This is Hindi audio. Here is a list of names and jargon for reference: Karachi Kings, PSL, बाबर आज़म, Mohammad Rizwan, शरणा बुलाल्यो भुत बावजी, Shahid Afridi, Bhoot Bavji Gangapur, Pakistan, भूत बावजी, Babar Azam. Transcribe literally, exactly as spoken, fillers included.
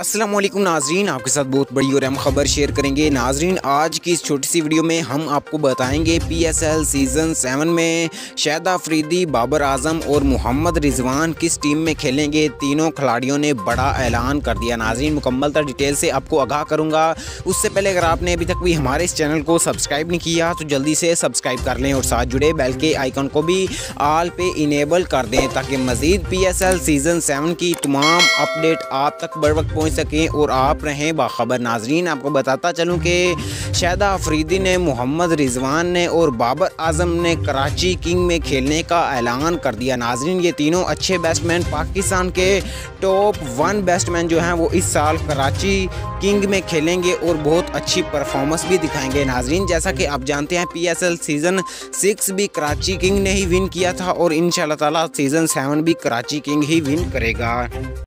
अस्सलाम वालेकुम नाजरीन, आपके साथ बहुत बड़ी और अहम ख़बर शेयर करेंगे। नाजरीन, आज की इस छोटी सी वीडियो में हम आपको बताएंगे पीएसएल सीज़न सेवन में शाहिद अफरीदी, बाबर आज़म और मोहम्मद रिजवान किस टीम में खेलेंगे। तीनों खिलाड़ियों ने बड़ा ऐलान कर दिया। नाजरीन, मुकम्मल तर डिटेल से आपको आगाह करूँगा। उससे पहले अगर आपने अभी तक भी हमारे इस चैनल को सब्सक्राइब नहीं किया तो जल्दी से सब्सक्राइब कर लें और साथ जुड़े बेल के आइकन को भी आल पे इनेबल कर दें ताकि मज़ीद पीएसएल सीज़न सेवन की तमाम अपडेट आप तक बर वक्त पहुँच सकें और आप रहें बाखबर। नाजरीन, आपको बताता चलूँ कि शाहिद अफरीदी ने, मोहम्मद रिजवान ने और बाबर आजम ने कराची किंग में खेलने का ऐलान कर दिया। नाजरीन, ये तीनों अच्छे बैट्समैन पाकिस्तान के टॉप वन बैट्समैन जो हैं वो इस साल कराची किंग में खेलेंगे और बहुत अच्छी परफॉर्मेंस भी दिखाएंगे। नाजरीन, जैसा कि आप जानते हैं P S L season six भी कराची किंग ने ही विन किया था और इंशाअल्लाह ताला सीज़न सेवन भी कराची किंग ही विन करेगा।